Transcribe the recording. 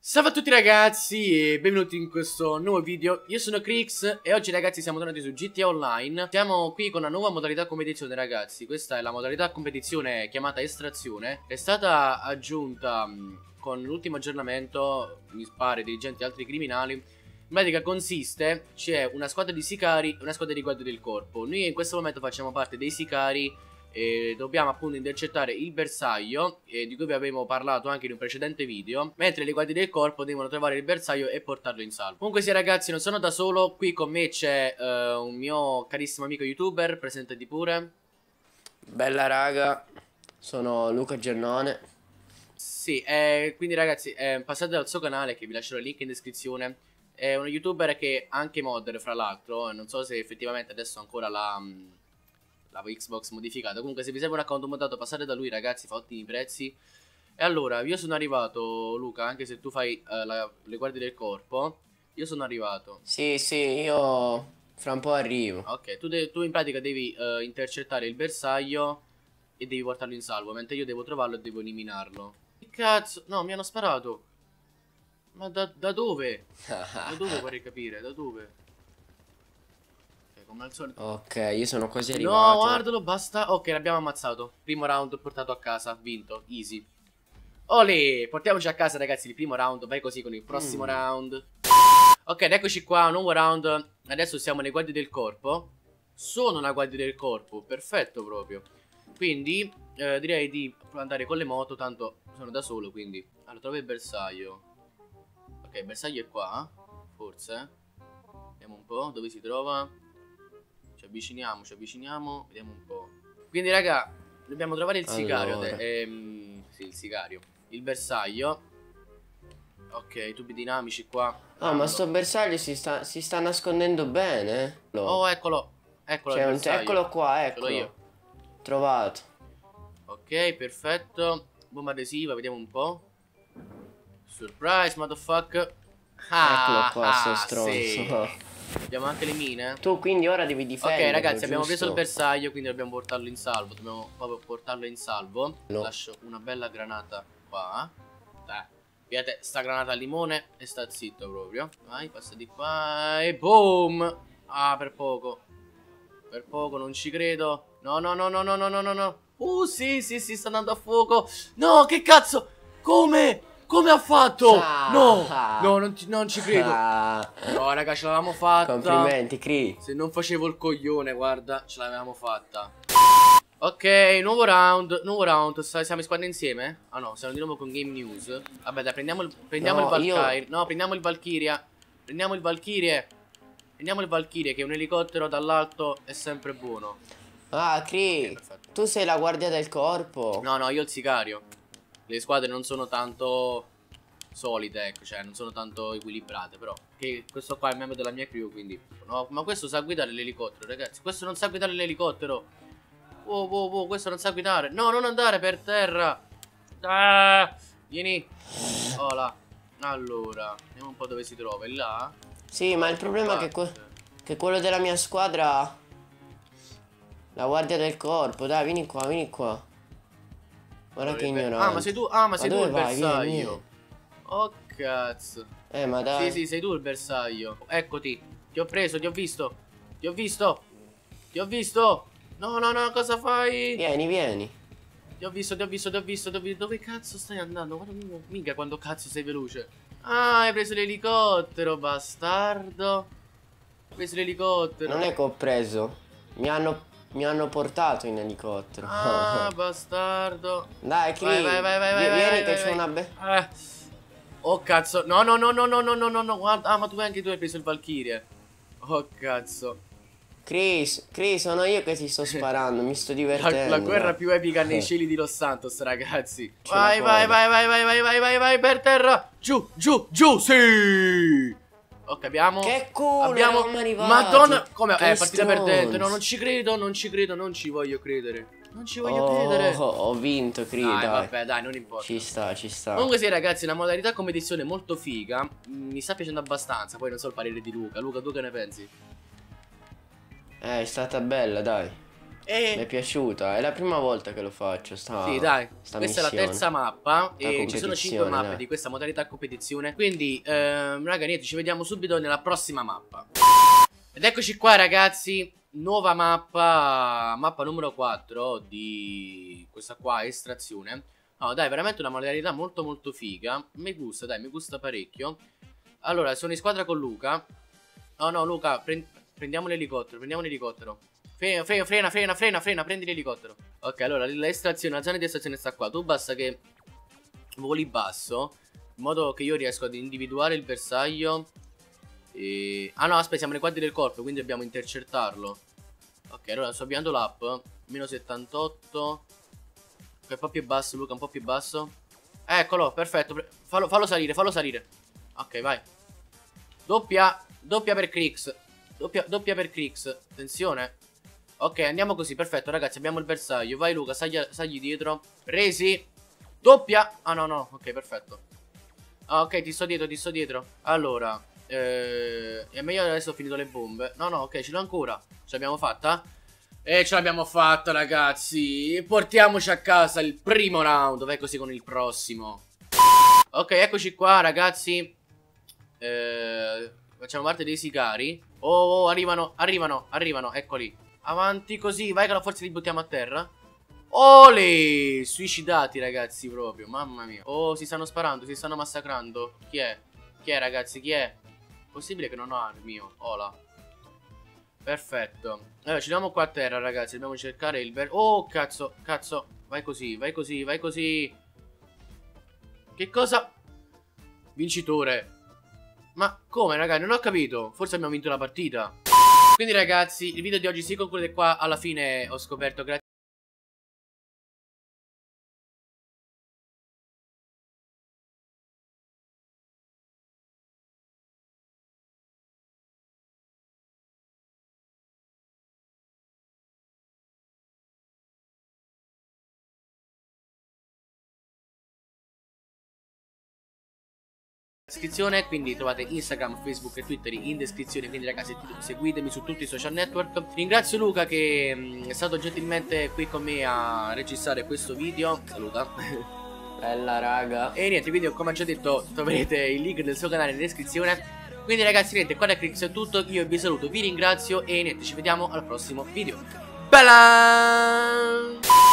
Salve a tutti ragazzi e benvenuti in questo nuovo video. Io sono KriiX e oggi ragazzi siamo tornati su GTA Online. Siamo qui con una nuova modalità competizione ragazzi. Questa è la modalità competizione chiamata estrazione. È stata aggiunta con l'ultimo aggiornamento, mi pare, dirigenti e altri criminali. In pratica consiste, c'è una squadra di sicari e una squadra di guardie del corpo. Noi in questo momento facciamo parte dei sicari e dobbiamo appunto intercettare il bersaglio, di cui vi avevo parlato anche in un precedente video, mentre le guardie del corpo devono trovare il bersaglio e portarlo in salvo. Comunque sì ragazzi, non sono da solo, qui con me c'è un mio carissimo amico youtuber, presentati pure. Bella raga, sono Luca Giannone. Sì, quindi ragazzi passate dal suo canale che vi lascerò il link in descrizione. È uno youtuber che anche modder fra l'altro, non so se effettivamente adesso ancora la Xbox modificata. Comunque se vi serve un account moddato passate da lui ragazzi, fa ottimi prezzi. E allora io sono arrivato Luca, anche se tu fai le guardie del corpo. Io sono arrivato. Sì, io fra un po' arrivo. Ok, tu in pratica devi intercettare il bersaglio e devi portarlo in salvo, mentre io devo trovarlo e devo eliminarlo. Che cazzo? No, mi hanno sparato. Ma da dove? Da dove vorrei capire, da dove? Come al solito. Ok, io sono quasi arrivato. No, guardalo, basta. Ok, l'abbiamo ammazzato. Primo round portato a casa, vinto, easy. Olè, portiamoci a casa ragazzi il primo round. Vai così con il prossimo round. Ok, eccoci qua, un nuovo round. Adesso siamo le guardie del corpo. Sono una guardia del corpo, perfetto proprio. Quindi direi di andare con le moto, tanto sono da solo, quindi. Allora, trovo il bersaglio. Ok, il bersaglio è qua, forse. Vediamo un po' dove si trova. Ci avviciniamo, vediamo un po'. Quindi raga, dobbiamo trovare il sicario. Allora. Sì, il sicario. Il bersaglio. Ok, tubi dinamici qua. Ah, ma sto bersaglio si sta nascondendo bene. Oh, eccolo. Eccolo, cioè, eccolo qua, eccolo. Io. Trovato. Ok, perfetto. Bomba adesiva, vediamo un po'. Surprise, motherfucker. Ah, eccolo qua, sto stronzo. Sì. Abbiamo anche le mine. Tu quindi ora devi difendere. Ok ragazzi, abbiamo preso il bersaglio, quindi dobbiamo portarlo in salvo. Dobbiamo proprio portarlo in salvo. Lascio una bella granata qua. Vedete, sta granata al limone e sta zitto proprio. Vai, passa di qua e boom. Ah, per poco. Per poco, non ci credo. No. Sì, sta andando a fuoco. No, che cazzo. Come ha fatto? No, non ci credo. No, raga, ce l'avevamo fatta. Complimenti, Kree. Se non facevo il coglione, guarda, ce l'avevamo fatta. Ok, nuovo round. Siamo in squadra insieme? Ah no, siamo di nuovo con Game News. Vabbè, dai, prendiamo il Valkyrie. No, prendiamo il Valkyrie, che un elicottero dall'alto è sempre buono. Ah, Kree, okay, tu sei la guardia del corpo. No, io il sicario. Le squadre non sono tanto solide, ecco, cioè non sono tanto equilibrate, però. Che questo qua è membro della mia crew, quindi. No, ma questo sa guidare l'elicottero, ragazzi. Questo non sa guidare l'elicottero. Wow, questo non sa guidare. No, non andare per terra. Vieni. Hola. Allora, vediamo un po' dove si trova. È là? Sì, ma il problema è che quello della mia squadra. La guardia del corpo, dai, vieni qua. Guarda che ignorante. Ma sei tu il bersaglio. Vieni. Oh cazzo. Ma dai. Sì, sei tu il bersaglio. Eccoti. Ti ho preso, ti ho visto. No, cosa fai? Vieni. Ti ho visto. Dove cazzo stai andando? Guarda mica quando cazzo sei veloce. Ah, hai preso l'elicottero, bastardo. Hai preso l'elicottero. Non è che ho preso. Mi hanno portato in elicottero. Ah, bastardo. Dai, Kree. Vieni che c'è una bella. Oh cazzo. No, guarda. Ah, ma tu anche tu hai preso il Valkyrie. Oh cazzo. Kree, sono io che ti sto sparando. Mi sto divertendo. La guerra più epica nei cieli di Los Santos, ragazzi. Vai, per terra. Giù. Sì. Ok, abbiamo. Che culo! Abbiamo arrivato. Madonna! Come? Partita perdente. No, non ci credo, non ci voglio credere. Non ci voglio credere. Ho vinto, credo. Dai, vabbè, dai, non importa. Ci sta. Comunque sì, ragazzi, la modalità competizione è molto figa. Mi sta piacendo abbastanza. Poi non so il parere di Luca. Luca, tu che ne pensi? È stata bella, dai. Mi è piaciuta, è la prima volta che lo faccio. Sì, dai, questa missione. È la terza mappa e ci sono 5 mappe di questa modalità competizione. Quindi, raga, niente, ci vediamo subito nella prossima mappa. Ed eccoci qua, ragazzi. Nuova mappa, mappa numero 4 di questa qua, estrazione. No, dai, veramente una modalità molto molto figa. Mi gusta, dai, mi gusta parecchio. Allora, sono in squadra con Luca. Oh no, Luca, prendiamo l'elicottero, prendiamo l'elicottero. Frena, prendi l'elicottero. Ok, allora, l'estrazione, la zona di estrazione sta qua. Tu basta che voli basso, in modo che io riesco ad individuare il bersaglio. E... ah no, aspetta, siamo nei quadri del corpo, quindi dobbiamo intercettarlo. Ok, allora sto avviando l'app. Meno 78. Un po' più basso, Luca, un po' più basso. Eccolo, perfetto. Fallo salire, fallo salire. Ok, vai. Doppia per KriiX. Doppia per KriiX. Attenzione. Ok, andiamo così, perfetto, ragazzi. Abbiamo il bersaglio. Vai, Luca, sagli dietro. Presi. Doppia. Ah no, no, ok, perfetto. Ah, ok, ti sto dietro, ti sto dietro. Allora... è meglio adesso ho finito le bombe. No, no, ok, ce l'ho ancora. Ce l'abbiamo fatta? E ce l'abbiamo fatta, ragazzi. Portiamoci a casa il primo round. Vai così con il prossimo. Ok, eccoci qua, ragazzi. Facciamo parte dei sicari. Oh, arrivano. Eccoli. Avanti così, vai che la forza li buttiamo a terra. Ole! Suicidati, ragazzi, proprio. Mamma mia. Oh, si stanno sparando, si stanno massacrando. Chi è? Chi è, ragazzi? Chi è? Possibile che non ho armi. Hola. Perfetto. Allora ci andiamo qua a terra, ragazzi. Dobbiamo cercare il ver... oh cazzo, cazzo. Vai così, vai così, vai così. Che cosa? Vincitore. Ma come, ragazzi? Non ho capito. Forse abbiamo vinto la partita. Quindi, ragazzi, il video di oggi si conclude qua. Alla fine ho scoperto grazie. Descrizione, quindi trovate Instagram, Facebook e Twitter in descrizione, quindi ragazzi seguitemi su tutti i social network. Ringrazio Luca che è stato gentilmente qui con me a registrare questo video. Saluta. Bella, raga. E niente, quindi come ho già detto troverete il link del suo canale in descrizione. Quindi ragazzi, niente, qua da KriiX è tutto, io vi saluto, vi ringrazio e niente, ci vediamo al prossimo video. Bella.